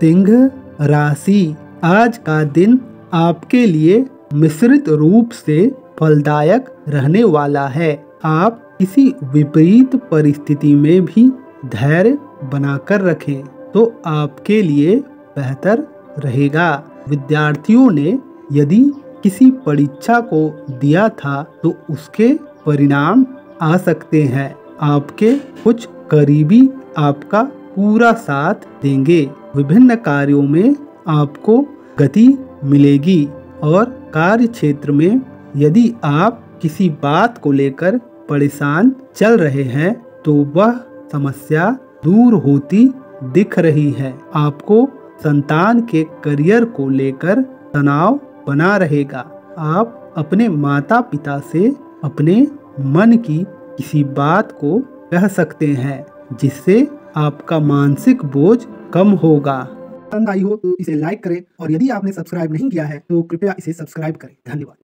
सिंह राशि, आज का दिन आपके लिए मिश्रित रूप से फलदायक रहने वाला है। आप किसी विपरीत परिस्थिति में भी धैर्य बनाकर रखें तो आपके लिए बेहतर रहेगा। विद्यार्थियों ने यदि किसी परीक्षा को दिया था तो उसके परिणाम आ सकते हैं। आपके कुछ करीबी आपका पूरा साथ देंगे। विभिन्न कार्यों में आपको गति मिलेगी और कार्य क्षेत्र में यदि आप किसी बात को लेकर परेशान चल रहे हैं तो वह समस्या दूर होती दिख रही है। आपको संतान के करियर को लेकर तनाव बना रहेगा। आप अपने माता पिता से अपने मन की किसी बात को कह सकते हैं जिससे आपका मानसिक बोझ कम होगा। पसंद आई हो तो इसे लाइक करें और यदि आपने सब्सक्राइब नहीं किया है तो कृपया इसे सब्सक्राइब करें। धन्यवाद।